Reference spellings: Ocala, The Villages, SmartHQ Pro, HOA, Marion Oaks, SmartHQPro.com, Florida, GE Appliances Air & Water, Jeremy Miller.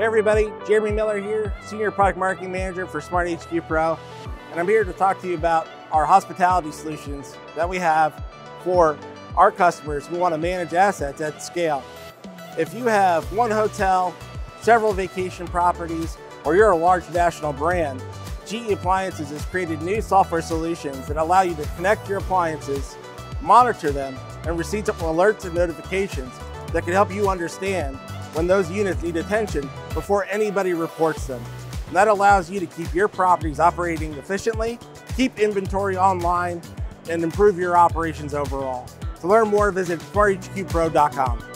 Hey everybody, Jeremy Miller here, Senior Product Marketing Manager for SmartHQ Pro, and I'm here to talk to you about our hospitality solutions that we have for our customers who want to manage assets at scale. If you have one hotel, several vacation properties, or you're a large national brand, GE Appliances has created new software solutions that allow you to connect your appliances, monitor them, and receive alerts and notifications that can help you understand when those units need attention before anybody reports them. And that allows you to keep your properties operating efficiently, keep inventory online, and improve your operations overall. To learn more, visit SmartHQPro.com.